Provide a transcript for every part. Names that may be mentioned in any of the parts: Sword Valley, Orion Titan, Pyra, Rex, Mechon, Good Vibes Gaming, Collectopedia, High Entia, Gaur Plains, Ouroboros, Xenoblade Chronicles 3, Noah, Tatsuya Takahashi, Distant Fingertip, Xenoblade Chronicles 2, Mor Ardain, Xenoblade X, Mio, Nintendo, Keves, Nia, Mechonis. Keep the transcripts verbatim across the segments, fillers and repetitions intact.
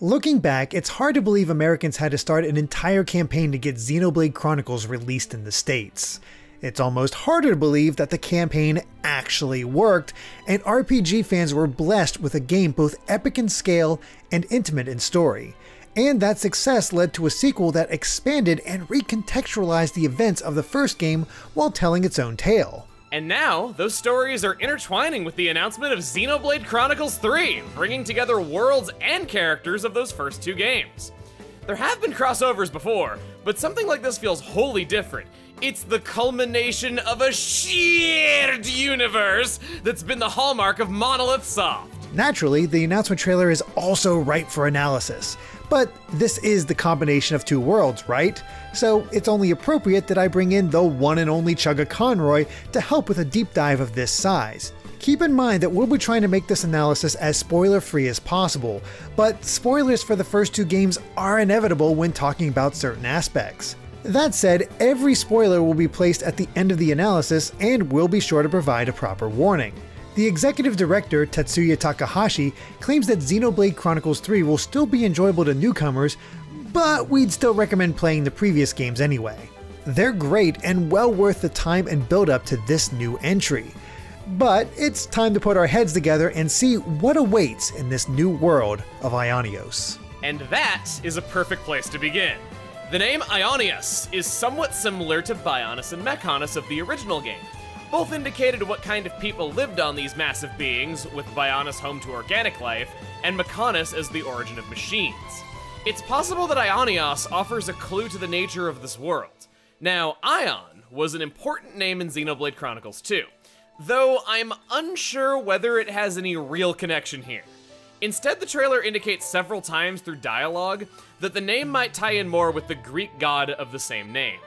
Looking back, it's hard to believe Americans had to start an entire campaign to get Xenoblade Chronicles released in the States. It's almost harder to believe that the campaign actually worked, and R P G fans were blessed with a game both epic in scale and intimate in story. And that success led to a sequel that expanded and recontextualized the events of the first game while telling its own tale. And now, those stories are intertwining with the announcement of Xenoblade Chronicles three, bringing together worlds and characters of those first two games. There have been crossovers before, but something like this feels wholly different. It's the culmination of a shared universe that's been the hallmark of Monolith Soft. Naturally, the announcement trailer is also ripe for analysis. But this is the combination of two worlds, right? So it's only appropriate that I bring in the one and only Chuggaaconroy to help with a deep dive of this size. Keep in mind that we'll be trying to make this analysis as spoiler-free as possible, but spoilers for the first two games are inevitable when talking about certain aspects. That said, every spoiler will be placed at the end of the analysis and we'll be sure to provide a proper warning. The executive director, Tatsuya Takahashi, claims that Xenoblade Chronicles three will still be enjoyable to newcomers, but we'd still recommend playing the previous games anyway. They're great and well worth the time and build up to this new entry. But it's time to put our heads together and see what awaits in this new world of Aionios. And that is a perfect place to begin. The name Aionios is somewhat similar to Bionis and Mechonis of the original game. Both indicated what kind of people lived on these massive beings, with Bionis home to organic life, and Mechonis as the origin of machines. It's possible that Aionios offers a clue to the nature of this world. Now, Ion was an important name in Xenoblade Chronicles two, though I'm unsure whether it has any real connection here. Instead, the trailer indicates several times through dialogue that the name might tie in more with the Greek god of the same name.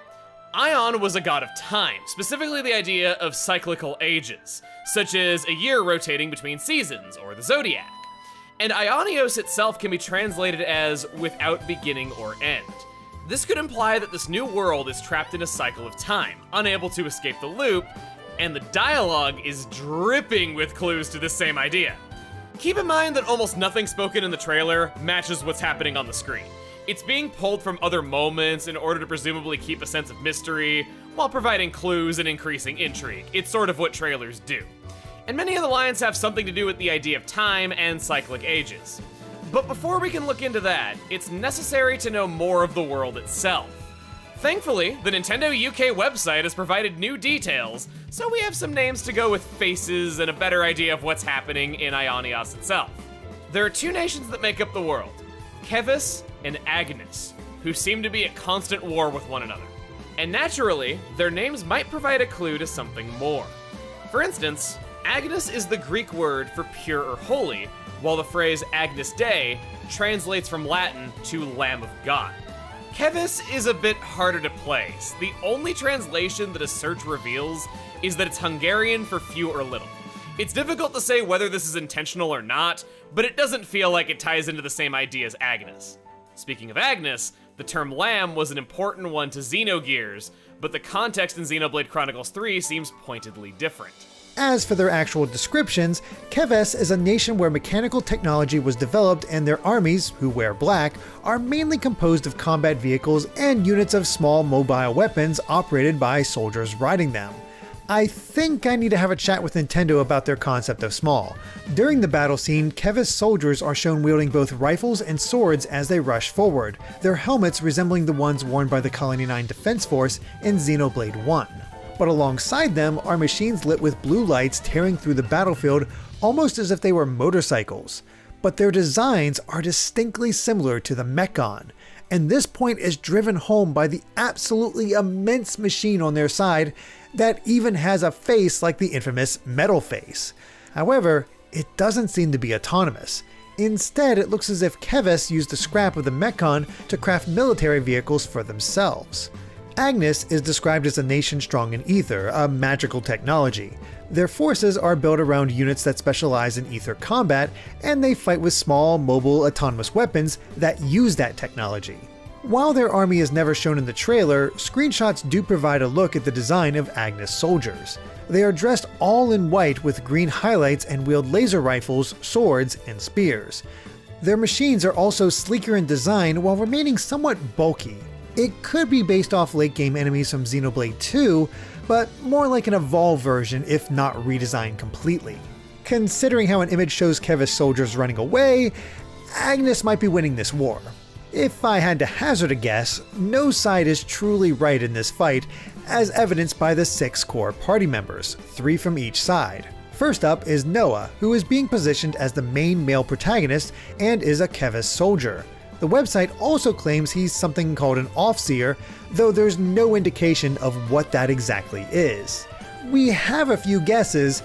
Ion was a god of time, specifically the idea of cyclical ages, such as a year rotating between seasons, or the zodiac. And Aionios itself can be translated as without beginning or end. This could imply that this new world is trapped in a cycle of time, unable to escape the loop, and the dialogue is dripping with clues to this same idea. Keep in mind that almost nothing spoken in the trailer matches what's happening on the screen. It's being pulled from other moments in order to presumably keep a sense of mystery, while providing clues and increasing intrigue. It's sort of what trailers do. And many of the lines have something to do with the idea of time and cyclic ages. But before we can look into that, it's necessary to know more of the world itself. Thankfully, the Nintendo U K website has provided new details, so we have some names to go with faces and a better idea of what's happening in Aionios itself. There are two nations that make up the world, Keves and Agnus, who seem to be at constant war with one another. And naturally, their names might provide a clue to something more. For instance, Agnus is the Greek word for pure or holy, while the phrase Agnus Dei translates from Latin to Lamb of God. Keves is a bit harder to place. The only translation that a search reveals is that it's Hungarian for few or little. It's difficult to say whether this is intentional or not, but it doesn't feel like it ties into the same idea as Agnus. Speaking of Agnus, the term lamb was an important one to Xenogears, but the context in Xenoblade Chronicles three seems pointedly different. As for their actual descriptions, Keves is a nation where mechanical technology was developed and their armies, who wear black, are mainly composed of combat vehicles and units of small mobile weapons operated by soldiers riding them. I think I need to have a chat with Nintendo about their concept of small. During the battle scene, Keves soldiers are shown wielding both rifles and swords as they rush forward, their helmets resembling the ones worn by the Colony nine Defense Force in Xenoblade one. But alongside them are machines lit with blue lights tearing through the battlefield almost as if they were motorcycles. But their designs are distinctly similar to the Mechon. And this point is driven home by the absolutely immense machine on their side that even has a face like the infamous Metal Face. However, it doesn't seem to be autonomous. Instead, it looks as if Keves used the scrap of the Mechon to craft military vehicles for themselves. Agnus is described as a nation strong in ether, a magical technology. Their forces are built around units that specialize in ether combat, and they fight with small, mobile, autonomous weapons that use that technology. While their army is never shown in the trailer, screenshots do provide a look at the design of Agnus soldiers. They are dressed all in white with green highlights and wield laser rifles, swords, and spears. Their machines are also sleeker in design while remaining somewhat bulky. It could be based off late-game enemies from Xenoblade two, but more like an evolved version if not redesigned completely. Considering how an image shows Keves soldiers running away, Agnus might be winning this war. If I had to hazard a guess, no side is truly right in this fight, as evidenced by the six core party members, three from each side. First up is Noah, who is being positioned as the main male protagonist and is a Keves soldier. The website also claims he's something called an Offseer, though there's no indication of what that exactly is. We have a few guesses,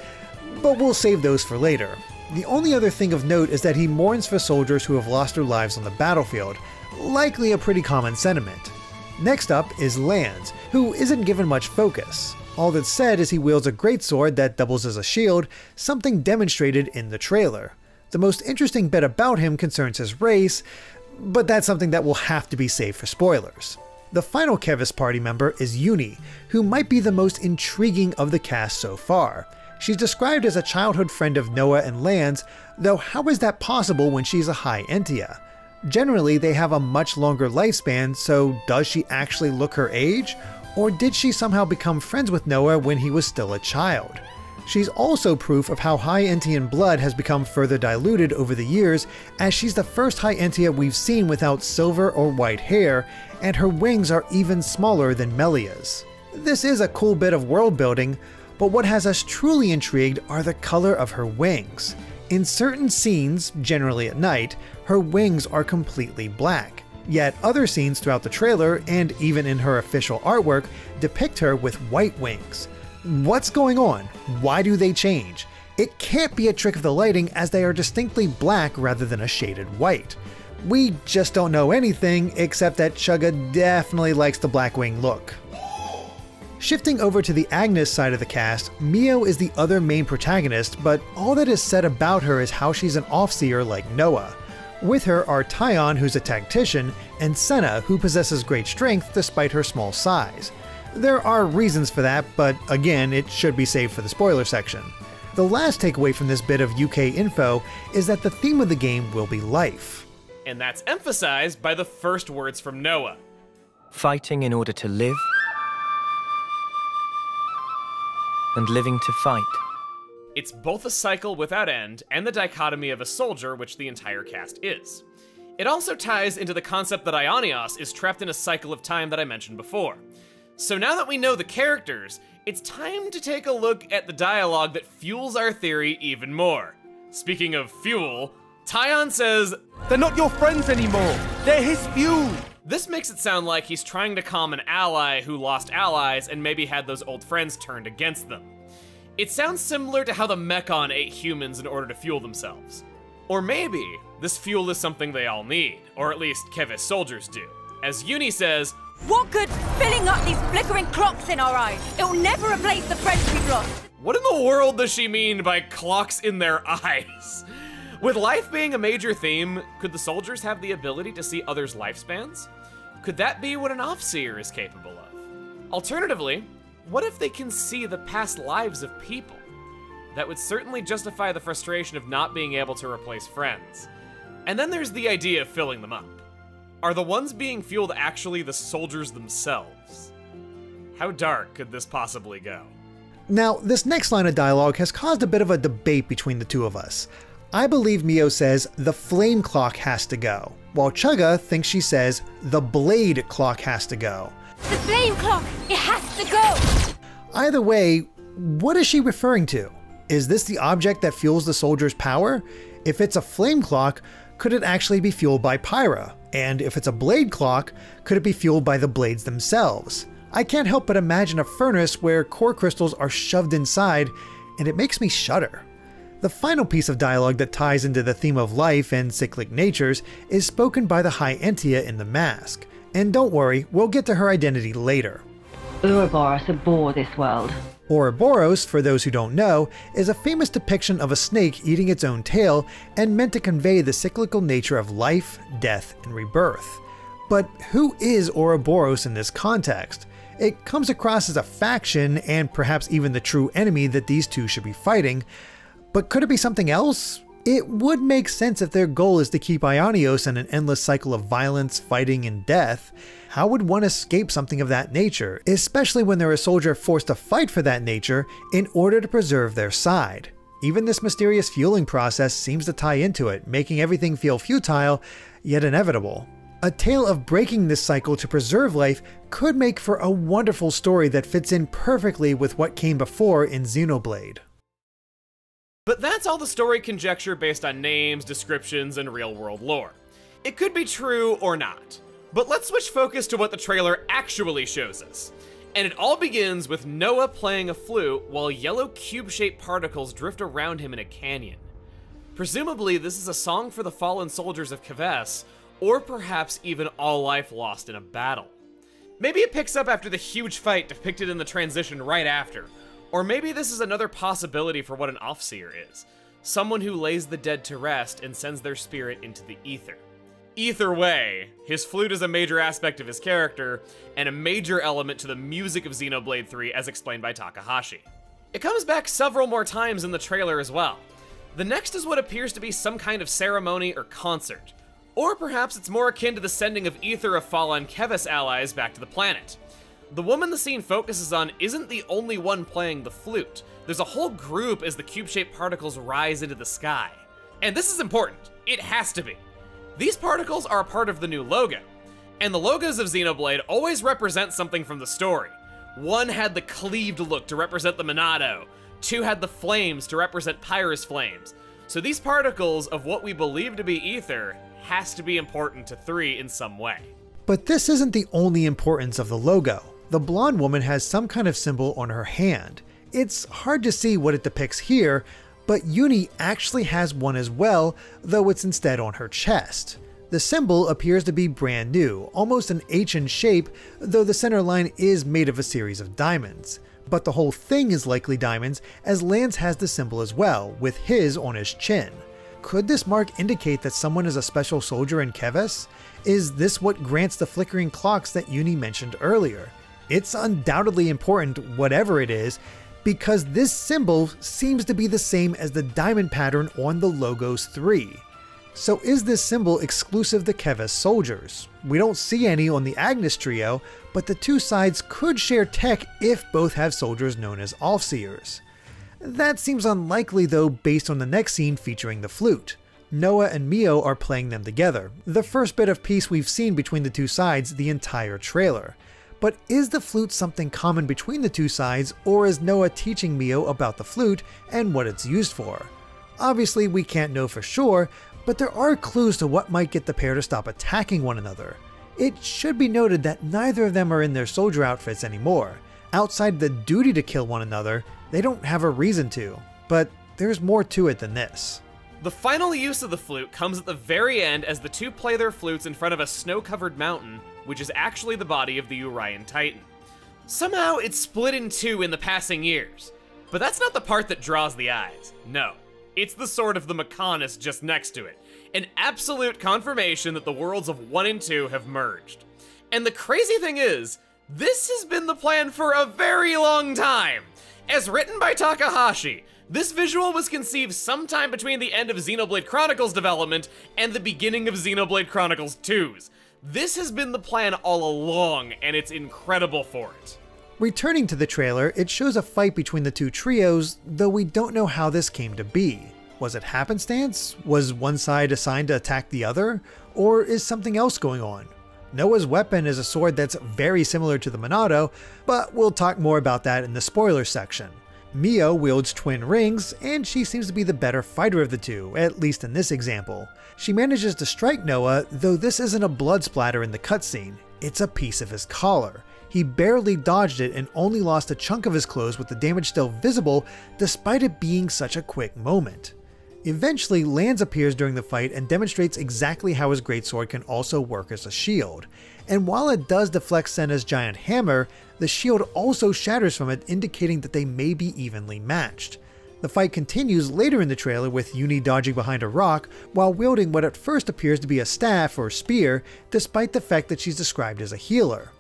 but we'll save those for later. The only other thing of note is that he mourns for soldiers who have lost their lives on the battlefield, likely a pretty common sentiment. Next up is Lanz, who isn't given much focus. All that's said is he wields a greatsword that doubles as a shield, something demonstrated in the trailer. The most interesting bit about him concerns his race, but that's something that will have to be saved for spoilers. The final Keves party member is Eunie, who might be the most intriguing of the cast so far. She's described as a childhood friend of Noah and Lanz, though how is that possible when she's a High Entia? Generally, they have a much longer lifespan, so does she actually look her age? Or did she somehow become friends with Noah when he was still a child? She's also proof of how High Entian blood has become further diluted over the years, as she's the first High Entia we've seen without silver or white hair, and her wings are even smaller than Melia's. This is a cool bit of world building, but what has us truly intrigued are the color of her wings. In certain scenes, generally at night, her wings are completely black, yet other scenes throughout the trailer, and even in her official artwork, depict her with white wings. What's going on? Why do they change? It can't be a trick of the lighting, as they are distinctly black rather than a shaded white. We just don't know anything, except that Chugga definitely likes the Blackwing look. Shifting over to the Agnus side of the cast, Mio is the other main protagonist, but all that is said about her is how she's an Offseer like Noah. With her are Taion, who's a tactician, and Sena, who possesses great strength despite her small size. There are reasons for that, but again, it should be saved for the spoiler section. The last takeaway from this bit of U K info is that the theme of the game will be life. And that's emphasized by the first words from Noah. Fighting in order to live, and living to fight. It's both a cycle without end and the dichotomy of a soldier, which the entire cast is. It also ties into the concept that Aionios is trapped in a cycle of time that I mentioned before. So now that we know the characters, it's time to take a look at the dialogue that fuels our theory even more. Speaking of fuel, Taion says, "They're not your friends anymore, they're his fuel." This makes it sound like he's trying to calm an ally who lost allies and maybe had those old friends turned against them. It sounds similar to how the Mechon ate humans in order to fuel themselves. Or maybe this fuel is something they all need, or at least Keves soldiers do. As Eunie says, "What good filling up these flickering clocks in our eyes? It'll never replace the friends we've lost." What in the world does she mean by clocks in their eyes? With life being a major theme, could the soldiers have the ability to see others' lifespans? Could that be what an Offseer is capable of? Alternatively, what if they can see the past lives of people? That would certainly justify the frustration of not being able to replace friends. And then there's the idea of filling them up. Are the ones being fueled actually the soldiers themselves? How dark could this possibly go? Now, this next line of dialogue has caused a bit of a debate between the two of us. I believe Mio says the flame clock has to go, while Chugga thinks she says the blade clock has to go. The flame clock, it has to go! Either way, what is she referring to? Is this the object that fuels the soldier's power? If it's a flame clock, could it actually be fueled by Pyra? And if it's a blade clock, could it be fueled by the blades themselves? I can't help but imagine a furnace where core crystals are shoved inside, and it makes me shudder. The final piece of dialogue that ties into the theme of life and cyclic natures is spoken by the High Entia in the mask. And don't worry, we'll get to her identity later. Ouroboros abhor this world. Ouroboros, for those who don't know, is a famous depiction of a snake eating its own tail and meant to convey the cyclical nature of life, death, and rebirth. But who is Ouroboros in this context? It comes across as a faction and perhaps even the true enemy that these two should be fighting, but could it be something else? It would make sense if their goal is to keep Aionios in an endless cycle of violence, fighting, and death. How would one escape something of that nature, especially when they're a soldier forced to fight for that nature in order to preserve their side? Even this mysterious fueling process seems to tie into it, making everything feel futile, yet inevitable. A tale of breaking this cycle to preserve life could make for a wonderful story that fits in perfectly with what came before in Xenoblade. But that's all the story conjecture based on names, descriptions, and real-world lore. It could be true or not. But let's switch focus to what the trailer actually shows us. And it all begins with Noah playing a flute while yellow cube-shaped particles drift around him in a canyon. Presumably this is a song for the fallen soldiers of Keves, or perhaps even all life lost in a battle. Maybe it picks up after the huge fight depicted in the transition right after. Or maybe this is another possibility for what an Offseer is, someone who lays the dead to rest and sends their spirit into the ether. Either way, his flute is a major aspect of his character, and a major element to the music of Xenoblade three as explained by Takahashi. It comes back several more times in the trailer as well. The next is what appears to be some kind of ceremony or concert, or perhaps it's more akin to the sending of ether of fallen Keves allies back to the planet. The woman the scene focuses on isn't the only one playing the flute. There's a whole group as the cube-shaped particles rise into the sky. And this is important. It has to be. These particles are a part of the new logo. And the logos of Xenoblade always represent something from the story. One had the cleaved look to represent the Monado. Two had the flames to represent Pyra's flames. So these particles of what we believe to be ether has to be important to three in some way. But this isn't the only importance of the logo. The blonde woman has some kind of symbol on her hand. It's hard to see what it depicts here, but Eunie actually has one as well, though it's instead on her chest. The symbol appears to be brand new, almost an H in shape, though the center line is made of a series of diamonds. But the whole thing is likely diamonds, as Lanz has the symbol as well, with his on his chin. Could this mark indicate that someone is a special soldier in Keves? Is this what grants the flickering clocks that Eunie mentioned earlier? It's undoubtedly important, whatever it is, because this symbol seems to be the same as the diamond pattern on the Logos three. So is this symbol exclusive to Keves soldiers? We don't see any on the Agnus trio, but the two sides could share tech if both have soldiers known as Offseers. That seems unlikely though based on the next scene featuring the flute. Noah and Mio are playing them together, the first bit of peace we've seen between the two sides the entire trailer. But is the flute something common between the two sides, or is Noah teaching Mio about the flute and what it's used for? Obviously we can't know for sure, but there are clues to what might get the pair to stop attacking one another. It should be noted that neither of them are in their soldier outfits anymore. Outside the duty to kill one another, they don't have a reason to, but there's more to it than this. The final use of the flute comes at the very end as the two play their flutes in front of a snow-covered mountain, which is actually the body of the Orion Titan. Somehow it's split in two in the passing years, but that's not the part that draws the eyes. No, it's the sword of the Mechonis just next to it, an absolute confirmation that the worlds of one and two have merged. And the crazy thing is, this has been the plan for a very long time. As written by Takahashi, this visual was conceived sometime between the end of Xenoblade Chronicles development and the beginning of Xenoblade Chronicles two's. This has been the plan all along, and it's incredible for it. Returning to the trailer, it shows a fight between the two trios, though we don't know how this came to be. Was it happenstance? Was one side assigned to attack the other? Or is something else going on? Noah's weapon is a sword that's very similar to the Monado, but we'll talk more about that in the spoiler section. Mio wields twin rings, and she seems to be the better fighter of the two, at least in this example. She manages to strike Noah, though this isn't a blood splatter in the cutscene, it's a piece of his collar. He barely dodged it and only lost a chunk of his clothes with the damage still visible, despite it being such a quick moment. Eventually, Lanz appears during the fight and demonstrates exactly how his greatsword can also work as a shield. And while it does deflect Sena's giant hammer, the shield also shatters from it, indicating that they may be evenly matched. The fight continues later in the trailer with Eunie dodging behind a rock while wielding what at first appears to be a staff or spear, despite the fact that she's described as a healer.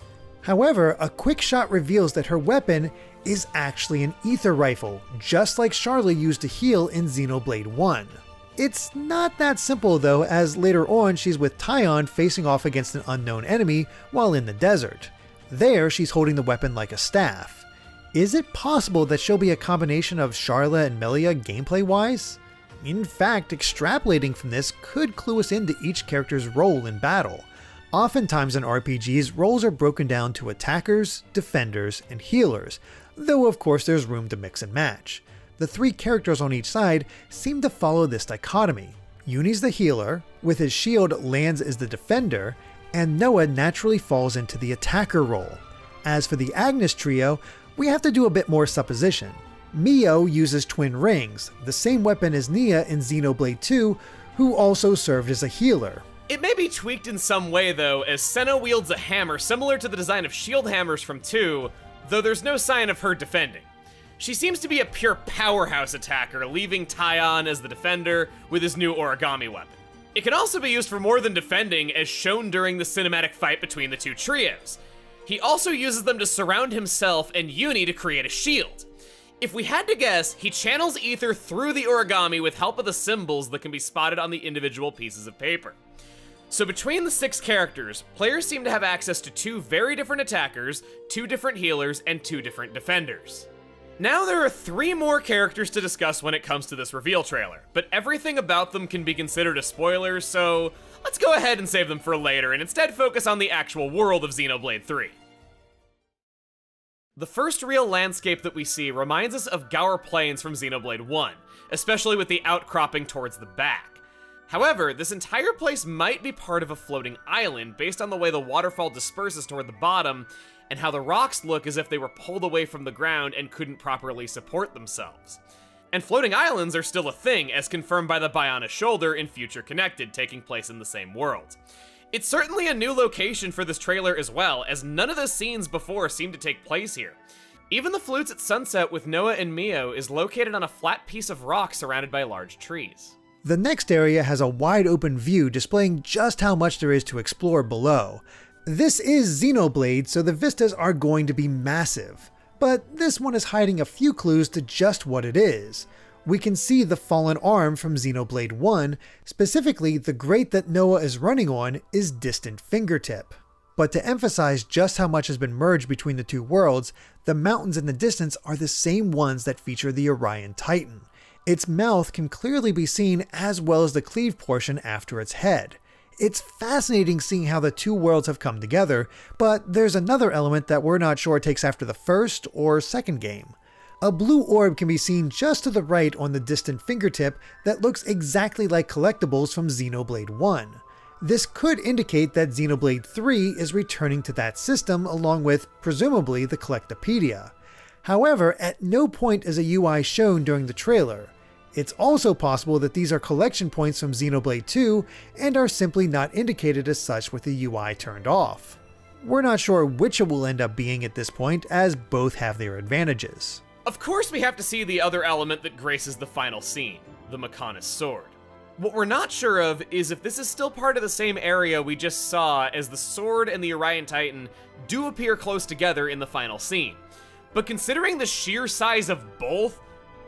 However, a quick shot reveals that her weapon is actually an ether rifle, just like Sharla used to heal in Xenoblade one. It's not that simple though, as later on she's with Taion facing off against an unknown enemy while in the desert. There she's holding the weapon like a staff. Is it possible that she'll be a combination of Sharla and Melia gameplay wise? In fact, extrapolating from this could clue us into each character's role in battle. Oftentimes in R P Gs, roles are broken down to attackers, defenders, and healers, though of course there's room to mix and match. The three characters on each side seem to follow this dichotomy. Eunie's the healer, with his shield Lanz is the defender, and Noah naturally falls into the attacker role. As for the Agnus trio, we have to do a bit more supposition. Mio uses twin rings, the same weapon as Nia in Xenoblade two, who also served as a healer. It may be tweaked in some way though, as Sena wields a hammer similar to the design of shield hammers from two, though there's no sign of her defending. She seems to be a pure powerhouse attacker, leaving Taion as the defender with his new origami weapon. It can also be used for more than defending, as shown during the cinematic fight between the two trios. He also uses them to surround himself and Eunie to create a shield. If we had to guess, he channels ether through the origami with help of the symbols that can be spotted on the individual pieces of paper. So between the six characters, players seem to have access to two very different attackers, two different healers, and two different defenders. Now there are three more characters to discuss when it comes to this reveal trailer, but everything about them can be considered a spoiler, so let's go ahead and save them for later and instead focus on the actual world of Xenoblade three. The first real landscape that we see reminds us of Gaur Plains from Xenoblade one, especially with the outcropping towards the back. However, this entire place might be part of a floating island based on the way the waterfall disperses toward the bottom and how the rocks look as if they were pulled away from the ground and couldn't properly support themselves. And floating islands are still a thing, as confirmed by the Bionis shoulder in Future Connected taking place in the same world. It's certainly a new location for this trailer as well, as none of the scenes before seem to take place here. Even the flutes at sunset with Noah and Mio is located on a flat piece of rock surrounded by large trees. The next area has a wide open view displaying just how much there is to explore below. This is Xenoblade, so the vistas are going to be massive, but this one is hiding a few clues to just what it is. We can see the fallen arm from Xenoblade one, specifically the grate that Noah is running on is Distant Fingertip. But to emphasize just how much has been merged between the two worlds, the mountains in the distance are the same ones that feature the Orion Titan. Its mouth can clearly be seen as well as the cleave portion after its head. It's fascinating seeing how the two worlds have come together, but there's another element that we're not sure takes after the first or second game. A blue orb can be seen just to the right on the Distant Fingertip that looks exactly like collectibles from Xenoblade one. This could indicate that Xenoblade three is returning to that system along with, presumably, the Collectopedia. However, at no point is a U I shown during the trailer. It's also possible that these are collection points from Xenoblade two and are simply not indicated as such with the U I turned off. We're not sure which it will end up being at this point, as both have their advantages. Of course we have to see the other element that graces the final scene, the Mechonis sword. What we're not sure of is if this is still part of the same area we just saw, as the sword and the Orion Titan do appear close together in the final scene. But considering the sheer size of both,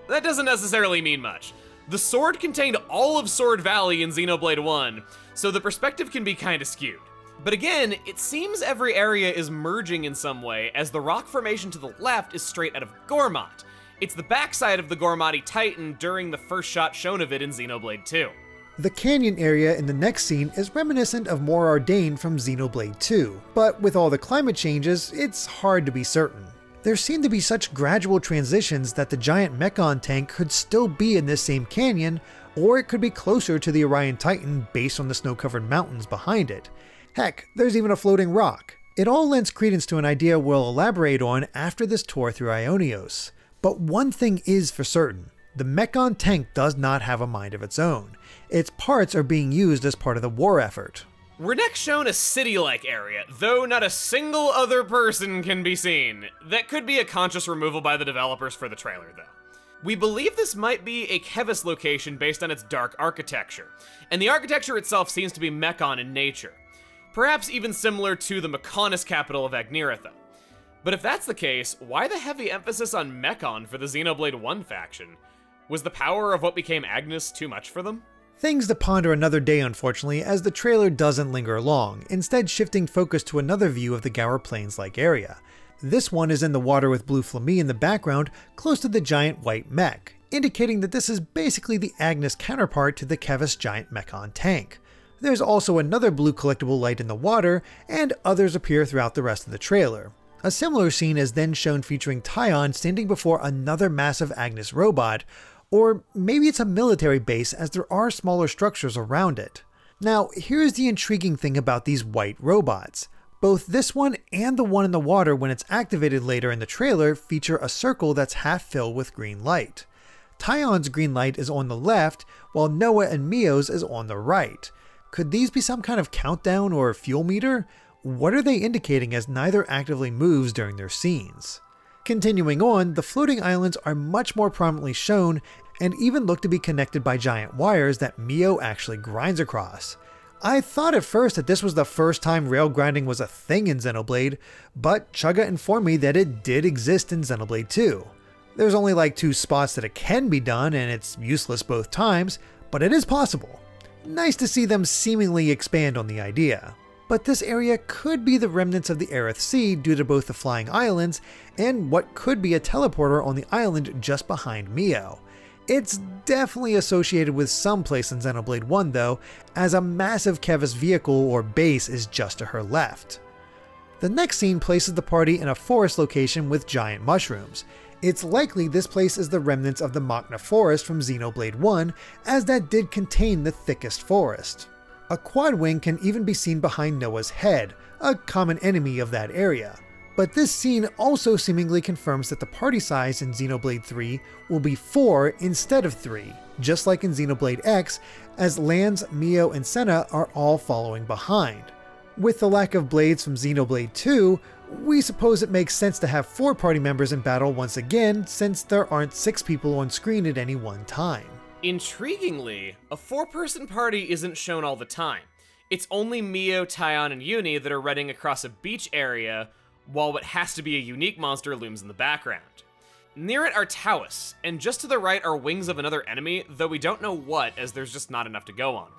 that doesn't necessarily mean much. The sword contained all of Sword Valley in Xenoblade one, so the perspective can be kinda skewed. But again, it seems every area is merging in some way, as the rock formation to the left is straight out of Gormotti. It's the backside of the Gormotti Titan during the first shot shown of it in Xenoblade two. The canyon area in the next scene is reminiscent of Mor Ardain from Xenoblade two, but with all the climate changes, it's hard to be certain. There seem to be such gradual transitions that the giant Mechon tank could still be in this same canyon, or it could be closer to the Orion Titan based on the snow-covered mountains behind it. Heck, there's even a floating rock. It all lends credence to an idea we'll elaborate on after this tour through Aionios. But one thing is for certain, the Mechon tank does not have a mind of its own. Its parts are being used as part of the war effort. We're next shown a city-like area, though not a single other person can be seen. That could be a conscious removal by the developers for the trailer though. We believe this might be a Keves location based on its dark architecture, and the architecture itself seems to be Mechon in nature. Perhaps even similar to the Mechonis capital of Agniretha. But if that's the case, why the heavy emphasis on Mechon for the Xenoblade one faction? Was the power of what became Agnus too much for them? Things to ponder another day, unfortunately, as the trailer doesn't linger long, instead shifting focus to another view of the Gower Plains-like area. This one is in the water with Blue Flamee in the background, close to the giant white mech, indicating that this is basically the Agnus counterpart to the Keves giant Mechon tank. There's also another blue collectible light in the water, and others appear throughout the rest of the trailer. A similar scene is then shown featuring Taion standing before another massive Agnus robot, or maybe it's a military base as there are smaller structures around it. Now, here's the intriguing thing about these white robots. Both this one and the one in the water when it's activated later in the trailer feature a circle that's half filled with green light. Taion's green light is on the left, while Noah and Mio's is on the right. Could these be some kind of countdown or fuel meter? What are they indicating as neither actively moves during their scenes? Continuing on, the floating islands are much more prominently shown and even look to be connected by giant wires that Mio actually grinds across. I thought at first that this was the first time rail grinding was a thing in Xenoblade, but Chugga informed me that it did exist in Xenoblade two. There's only like two spots that it can be done and it's useless both times, but it is possible. Nice to see them seemingly expand on the idea. But this area could be the remnants of the Aerith Sea due to both the flying islands and what could be a teleporter on the island just behind Mio. It's definitely associated with some place in Xenoblade one though, as a massive Keves vehicle or base is just to her left. The next scene places the party in a forest location with giant mushrooms. It's likely this place is the remnants of the Machina forest from Xenoblade one, as that did contain the thickest forest. A quad wing can even be seen behind Noah's head, a common enemy of that area. But this scene also seemingly confirms that the party size in Xenoblade three will be four instead of three, just like in Xenoblade X, as Lanz, Mio, and Sena are all following behind. With the lack of blades from Xenoblade two, we suppose it makes sense to have four party members in battle once again, since there aren't six people on screen at any one time. Intriguingly, a four-person party isn't shown all the time. It's only Mio, Taion, and Eunie that are running across a beach area, while what has to be a unique monster looms in the background. Near it are Taois, and just to the right are wings of another enemy, though we don't know what, as there's just not enough to go on.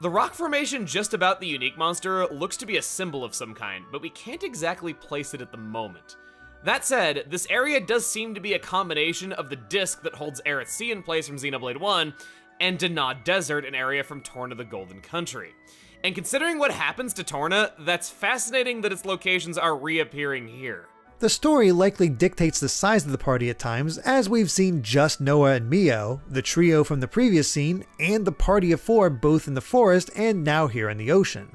The rock formation just about the unique monster looks to be a symbol of some kind, but we can't exactly place it at the moment. That said, this area does seem to be a combination of the disc that holds Aerith Sea in place from Xenoblade one and Danae Desert, an area from Torna the Golden Country. And considering what happens to Torna, that's fascinating that its locations are reappearing here. The story likely dictates the size of the party at times, as we've seen just Noah and Mio, the trio from the previous scene, and the party of four both in the forest and now here in the ocean.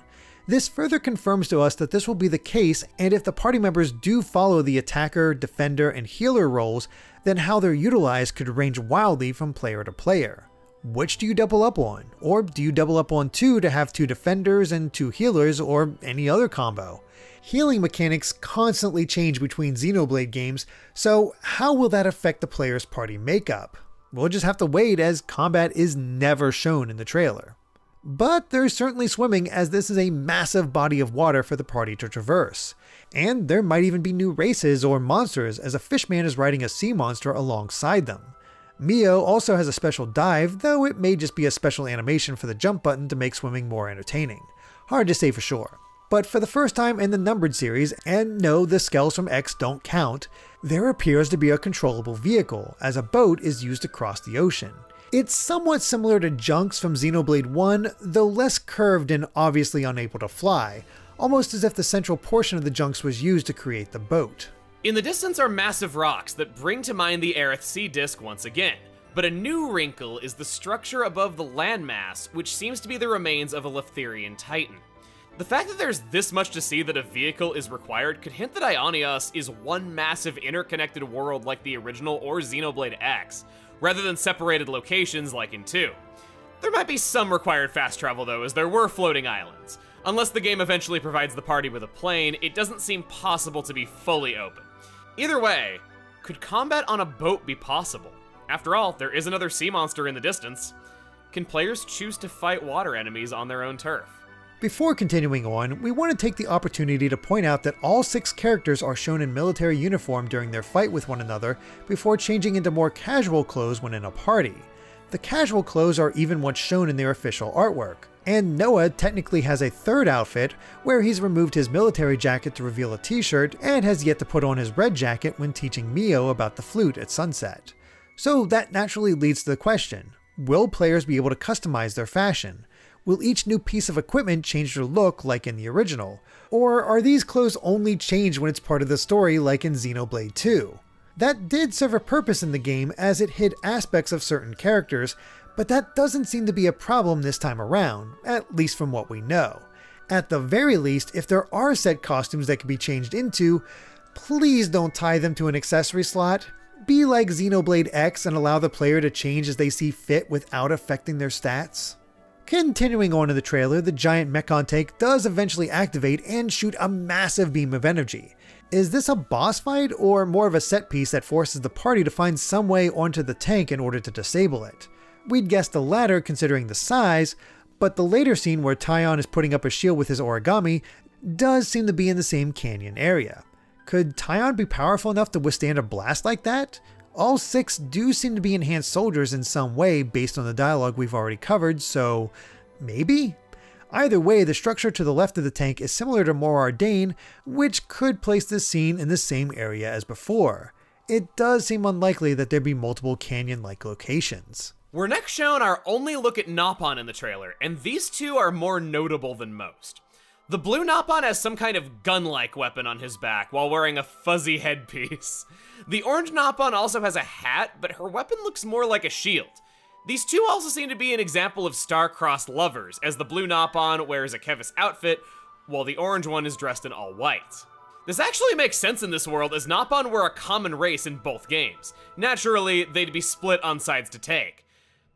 This further confirms to us that this will be the case, and if the party members do follow the attacker, defender, and healer roles, then how they're utilized could range wildly from player to player. Which do you double up on? Or do you double up on two to have two defenders and two healers, or any other combo? Healing mechanics constantly change between Xenoblade games, so how will that affect the player's party makeup? We'll just have to wait, as combat is never shown in the trailer. But they're certainly swimming, as this is a massive body of water for the party to traverse. And there might even be new races or monsters, as a fishman is riding a sea monster alongside them. Mio also has a special dive, though it may just be a special animation for the jump button to make swimming more entertaining. Hard to say for sure. But for the first time in the numbered series, and no, the skulls from X don't count, there appears to be a controllable vehicle, as a boat is used to cross the ocean. It's somewhat similar to Junks from Xenoblade one, though less curved and obviously unable to fly, almost as if the central portion of the Junks was used to create the boat. In the distance are massive rocks that bring to mind the Aerith Sea disc once again, but a new wrinkle is the structure above the landmass, which seems to be the remains of a Letherian Titan. The fact that there's this much to see that a vehicle is required could hint that Aionios is one massive interconnected world like the original or Xenoblade X, rather than separated locations like in two. There might be some required fast travel though, as there were floating islands. Unless the game eventually provides the party with a plane, it doesn't seem possible to be fully open. Either way, could combat on a boat be possible? After all, there is another sea monster in the distance. Can players choose to fight water enemies on their own turf? Before continuing on, we want to take the opportunity to point out that all six characters are shown in military uniform during their fight with one another before changing into more casual clothes when in a party. The casual clothes are even what's shown in their official artwork. And Noah technically has a third outfit, where he's removed his military jacket to reveal a t-shirt and has yet to put on his red jacket when teaching Mio about the flute at sunset. So that naturally leads to the question, will players be able to customize their fashion? Will each new piece of equipment change their look like in the original? Or are these clothes only changed when it's part of the story like in Xenoblade two? That did serve a purpose in the game as it hid aspects of certain characters, but that doesn't seem to be a problem this time around, at least from what we know. At the very least, if there are set costumes that can be changed into, please don't tie them to an accessory slot. Be like Xenoblade X and allow the player to change as they see fit without affecting their stats. Continuing on in the trailer, the giant Mechon tank does eventually activate and shoot a massive beam of energy. Is this a boss fight or more of a set piece that forces the party to find some way onto the tank in order to disable it? We'd guess the latter considering the size, but the later scene where Taion is putting up a shield with his origami does seem to be in the same canyon area. Could Taion be powerful enough to withstand a blast like that? All six do seem to be enhanced soldiers in some way based on the dialogue we've already covered, so maybe? Either way, the structure to the left of the tank is similar to Mor Ardain, which could place this scene in the same area as before. It does seem unlikely that there'd be multiple canyon-like locations. We're next shown our only look at Nopon in the trailer, and these two are more notable than most. The blue Nopon has some kind of gun-like weapon on his back while wearing a fuzzy headpiece. The orange Nopon also has a hat, but her weapon looks more like a shield. These two also seem to be an example of star-crossed lovers, as the blue Nopon wears a Keves outfit, while the orange one is dressed in all white. This actually makes sense in this world, as Nopon were a common race in both games. Naturally, they'd be split on sides to take.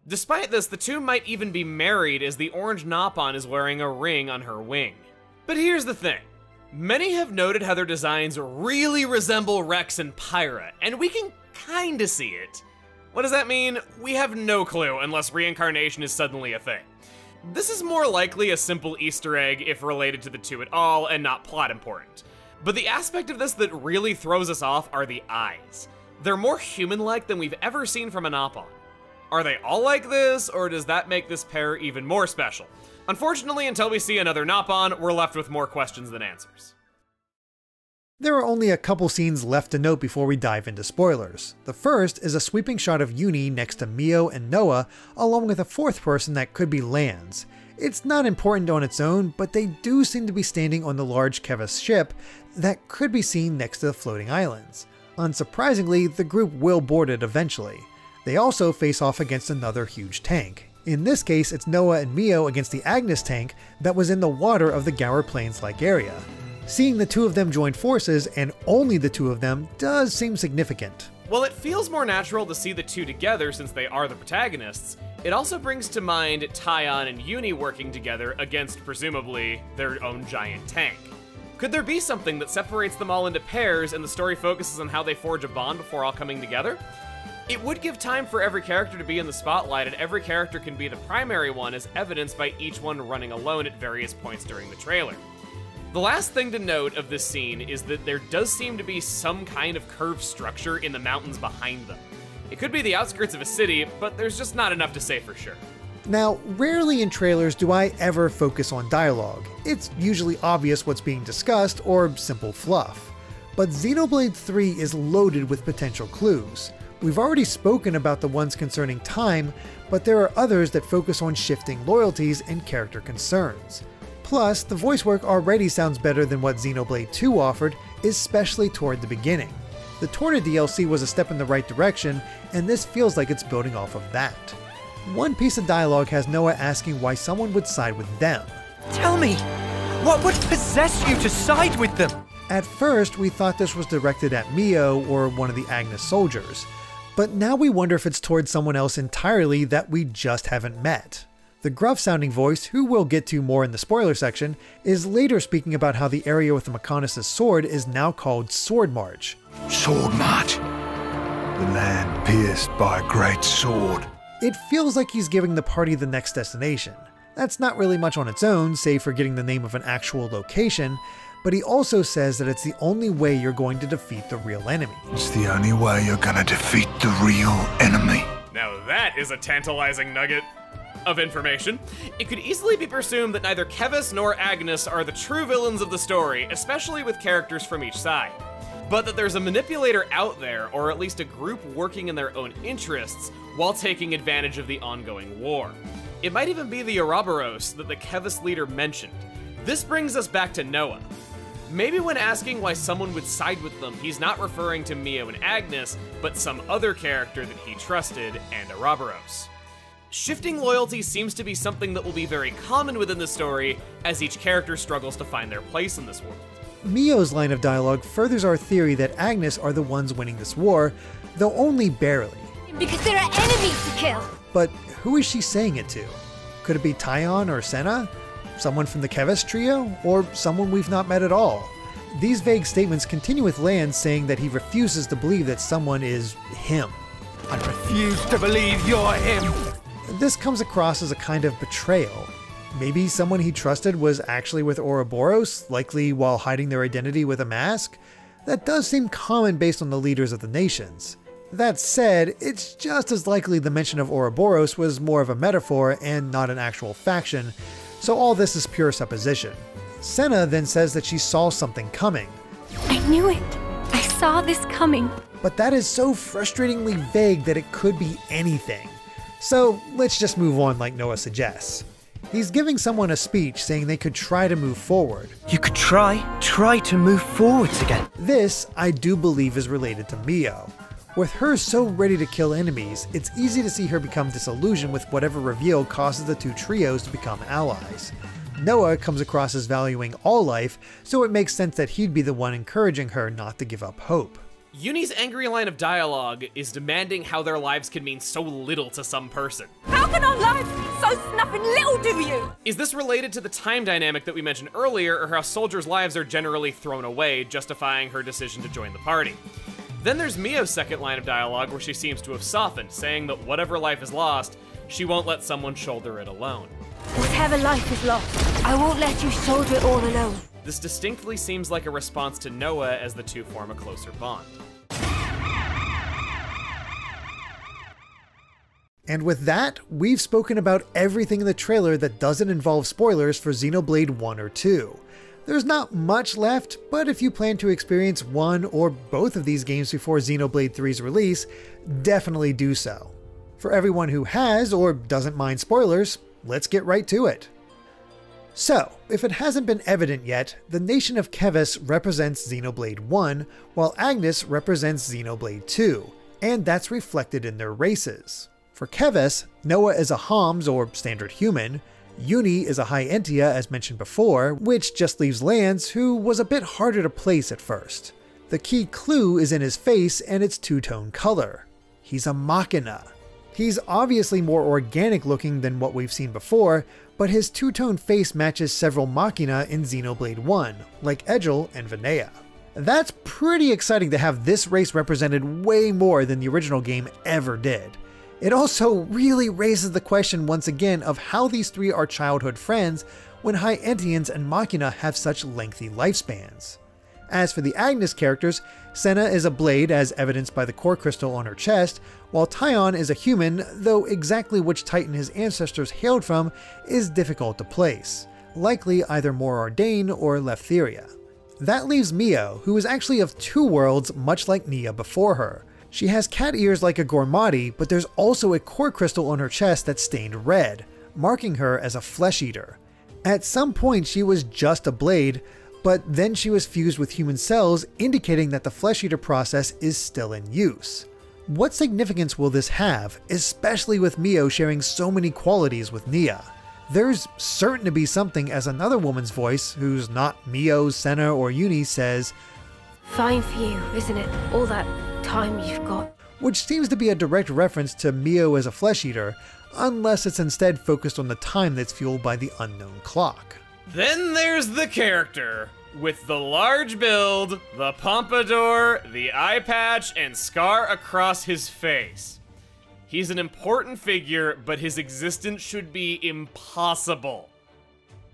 Despite this, the two might even be married, as the orange Nopon is wearing a ring on her wing. But here's the thing. Many have noted how their designs really resemble Rex and Pyra, and we can kinda see it. What does that mean? We have no clue unless reincarnation is suddenly a thing. This is more likely a simple Easter egg if related to the two at all and not plot important. But the aspect of this that really throws us off are the eyes. They're more human-like than we've ever seen from a Nopon. Are they all like this, or does that make this pair even more special? Unfortunately, until we see another Nopon, we're left with more questions than answers. There are only a couple scenes left to note before we dive into spoilers. The first is a sweeping shot of Eunie next to Mio and Noah, along with a fourth person that could be Lanz. It's not important on its own, but they do seem to be standing on the large Keves ship that could be seen next to the floating islands. Unsurprisingly, the group will board it eventually. They also face off against another huge tank. In this case, it's Noah and Mio against the Agnus tank that was in the water of the Gower Plains-like area. Seeing the two of them join forces, and only the two of them, does seem significant. While it feels more natural to see the two together since they are the protagonists, it also brings to mind Taion and Eunie working together against, presumably, their own giant tank. Could there be something that separates them all into pairs and the story focuses on how they forge a bond before all coming together? It would give time for every character to be in the spotlight, and every character can be the primary one as evidenced by each one running alone at various points during the trailer. The last thing to note of this scene is that there does seem to be some kind of curved structure in the mountains behind them. It could be the outskirts of a city, but there's just not enough to say for sure. Now, rarely in trailers do I ever focus on dialogue. It's usually obvious what's being discussed or simple fluff. But Xenoblade three is loaded with potential clues. We've already spoken about the ones concerning time, but there are others that focus on shifting loyalties and character concerns. Plus, the voice work already sounds better than what Xenoblade two offered, especially toward the beginning. The Torna D L C was a step in the right direction, and this feels like it's building off of that. One piece of dialogue has Noah asking why someone would side with them. Tell me, what would possess you to side with them? At first, we thought this was directed at Mio or one of the Agnus soldiers. But now we wonder if it's towards someone else entirely that we just haven't met. The gruff-sounding voice, who we'll get to more in the spoiler section, is later speaking about how the area with the Mechonis' sword is now called Sword March. Sword March, the land pierced by a great sword. It feels like he's giving the party the next destination. That's not really much on its own, save for getting the name of an actual location, but he also says that it's the only way you're going to defeat the real enemy. It's the only way you're gonna defeat the real enemy. Now that is a tantalizing nugget of information. It could easily be presumed that neither Keves nor Agnus are the true villains of the story, especially with characters from each side, but that there's a manipulator out there, or at least a group working in their own interests while taking advantage of the ongoing war. It might even be the Ouroboros that the Keves leader mentioned. This brings us back to Noah. Maybe when asking why someone would side with them, he's not referring to Mio and Agnus, but some other character that he trusted, and Ouroboros. Shifting loyalty seems to be something that will be very common within the story, as each character struggles to find their place in this world. Mio's line of dialogue furthers our theory that Agnus are the ones winning this war, though only barely. Because there are enemies to kill! But who is she saying it to? Could it be Taion or Sena? Someone from the Keves trio? Or someone we've not met at all? These vague statements continue with Lanz saying that he refuses to believe that someone is him. I refuse to believe you're him! This comes across as a kind of betrayal. Maybe someone he trusted was actually with Ouroboros, likely while hiding their identity with a mask? That does seem common based on the leaders of the nations. That said, it's just as likely the mention of Ouroboros was more of a metaphor and not an actual faction, so all this is pure supposition. Sena then says that she saw something coming. I knew it! I saw this coming! But that is so frustratingly vague that it could be anything. So let's just move on like Noah suggests. He's giving someone a speech saying they could try to move forward. You could try, try to move forwards again. This, I do believe, is related to Mio. With her so ready to kill enemies, it's easy to see her become disillusioned with whatever reveal causes the two trios to become allies. Noah comes across as valuing all life, so it makes sense that he'd be the one encouraging her not to give up hope. Eunie's angry line of dialogue is demanding how their lives can mean so little to some person. How can our lives mean so snuffing little to you? Is this related to the time dynamic that we mentioned earlier, or how soldiers' lives are generally thrown away, justifying her decision to join the party? Then there's Mio's second line of dialogue where she seems to have softened, saying that whatever life is lost, she won't let someone shoulder it alone. Whatever life is lost, I won't let you shoulder it all alone. This distinctly seems like a response to Noah as the two form a closer bond. And with that, we've spoken about everything in the trailer that doesn't involve spoilers for Xenoblade one or two. There's not much left, but if you plan to experience one or both of these games before Xenoblade three's release, definitely do so. For everyone who has or doesn't mind spoilers, let's get right to it. So, if it hasn't been evident yet, the nation of Keves represents Xenoblade one, while Agnus represents Xenoblade two, and that's reflected in their races. For Keves, Noah is a Hams, or standard human, Eunie is a High Entia as mentioned before, which just leaves Lanz, who was a bit harder to place at first. The key clue is in his face and its two-tone color. He's a Machina. He's obviously more organic looking than what we've seen before, but his two-tone face matches several Machina in Xenoblade one, like Egil and Venea. That's pretty exciting to have this race represented way more than the original game ever did. It also really raises the question once again of how these three are childhood friends when High Entians and Machina have such lengthy lifespans. As for the Agnus characters, Sena is a blade as evidenced by the core crystal on her chest, while Taion is a human, though exactly which titan his ancestors hailed from is difficult to place, likely either Mor Ardain or Lephtheria. That leaves Mio, who is actually of two worlds much like Nia before her. She has cat ears like a Gormotti, but there's also a core crystal on her chest that's stained red, marking her as a flesh eater. At some point she was just a blade, but then she was fused with human cells, indicating that the flesh eater process is still in use. What significance will this have, especially with Mio sharing so many qualities with Nia? There's certain to be something, as another woman's voice, who's not Mio, Sena, or Eunie, says, "Fine for you, isn't it? All that time you've got." Which seems to be a direct reference to Mio as a flesh eater, unless it's instead focused on the time that's fueled by the unknown clock. Then there's the character, with the large build, the pompadour, the eye patch, and scar across his face. He's an important figure, but his existence should be impossible.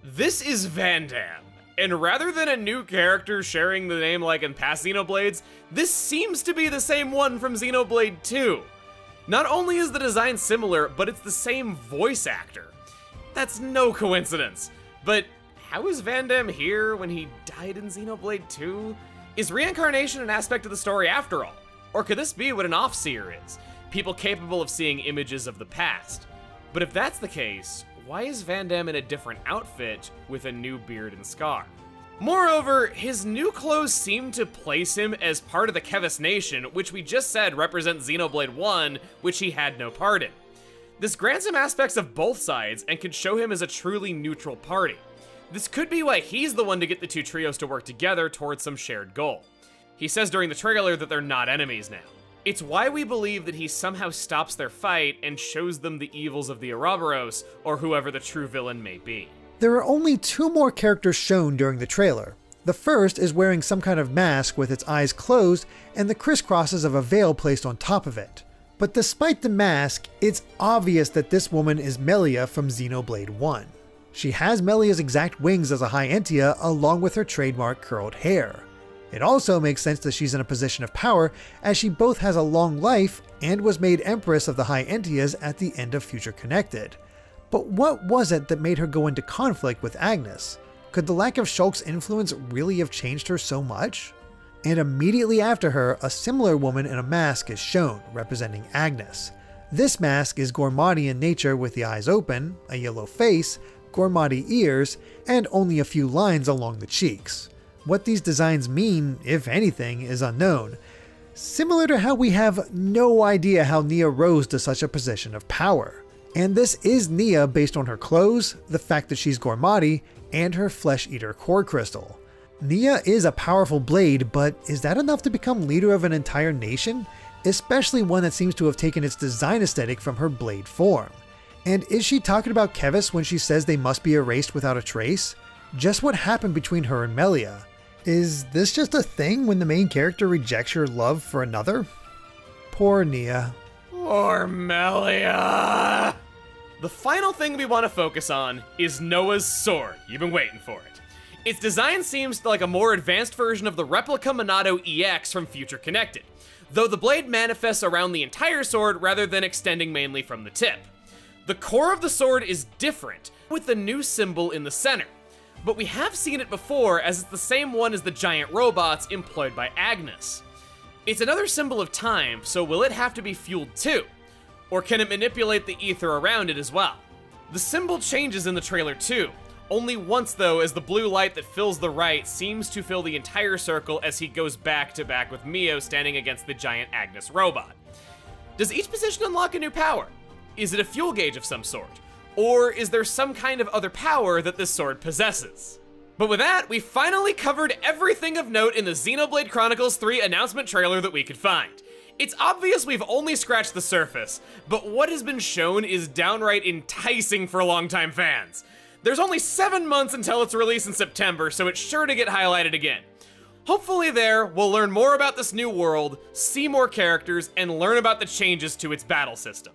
This is Vandham. And rather than a new character sharing the name like in past Xenoblades, this seems to be the same one from Xenoblade two. Not only is the design similar, but it's the same voice actor. That's no coincidence. But how is Vandham here when he died in Xenoblade two? Is reincarnation an aspect of the story after all? Or could this be what an off-seer is? People capable of seeing images of the past. But if that's the case, why is Vandham in a different outfit with a new beard and scar? Moreover, his new clothes seem to place him as part of the Keves Nation, which we just said represents Xenoblade one, which he had no part in. This grants him aspects of both sides and can show him as a truly neutral party. This could be why he's the one to get the two trios to work together towards some shared goal. He says during the trailer that they're not enemies now. It's why we believe that he somehow stops their fight and shows them the evils of the Ouroboros, or whoever the true villain may be. There are only two more characters shown during the trailer. The first is wearing some kind of mask with its eyes closed and the crisscrosses of a veil placed on top of it. But despite the mask, it's obvious that this woman is Melia from Xenoblade one. She has Melia's exact wings as a High Entia along with her trademark curled hair. It also makes sense that she's in a position of power, as she both has a long life and was made Empress of the High Entias at the end of Future Connected. But what was it that made her go into conflict with Agnus? Could the lack of Shulk's influence really have changed her so much? And immediately after her, a similar woman in a mask is shown, representing Agnus. This mask is Gormotti in nature with the eyes open, a yellow face, Gormotti ears, and only a few lines along the cheeks. What these designs mean, if anything, is unknown. Similar to how we have no idea how Nia rose to such a position of power. And this is Nia based on her clothes, the fact that she's Gormotti, and her Flesh Eater core crystal. Nia is a powerful blade, but is that enough to become leader of an entire nation? Especially one that seems to have taken its design aesthetic from her blade form. And is she talking about Keves when she says they must be erased without a trace? Just what happened between her and Melia? Is this just a thing when the main character rejects your love for another? Poor Nia. Poor Melia! The final thing we want to focus on is Noah's sword. You've been waiting for it. Its design seems like a more advanced version of the replica Monado E X from Future Connected, though the blade manifests around the entire sword rather than extending mainly from the tip. The core of the sword is different, with the new symbol in the center. But we have seen it before, as it's the same one as the giant robots employed by Agnus. It's another symbol of time, so will it have to be fueled too? Or can it manipulate the ether around it as well? The symbol changes in the trailer too, only once though, as the blue light that fills the right seems to fill the entire circle as he goes back to back with Mio standing against the giant Agnus robot. Does each position unlock a new power? Is it a fuel gauge of some sort? Or is there some kind of other power that this sword possesses? But with that, we finally covered everything of note in the Xenoblade Chronicles three announcement trailer that we could find. It's obvious we've only scratched the surface, but what has been shown is downright enticing for longtime fans. There's only seven months until its release in September, so it's sure to get highlighted again. Hopefully there, we'll learn more about this new world, see more characters, and learn about the changes to its battle system.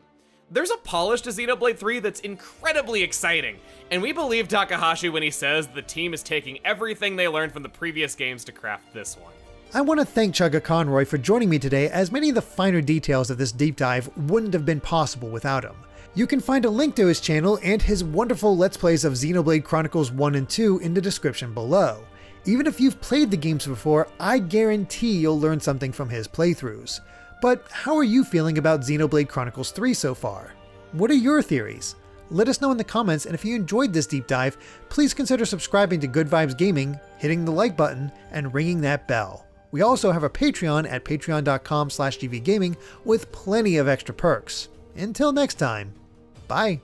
There's a polish to Xenoblade three that's incredibly exciting, and we believe Takahashi when he says the team is taking everything they learned from the previous games to craft this one. I want to thank Chuggaaconroy for joining me today, as many of the finer details of this deep dive wouldn't have been possible without him. You can find a link to his channel and his wonderful Let's Plays of Xenoblade Chronicles one and two in the description below. Even if you've played the games before, I guarantee you'll learn something from his playthroughs. But how are you feeling about Xenoblade Chronicles three so far? What are your theories? Let us know in the comments, and if you enjoyed this deep dive, please consider subscribing to Good Vibes Gaming, hitting the like button, and ringing that bell. We also have a Patreon at patreon dot com slash g v gaming with plenty of extra perks. Until next time, bye!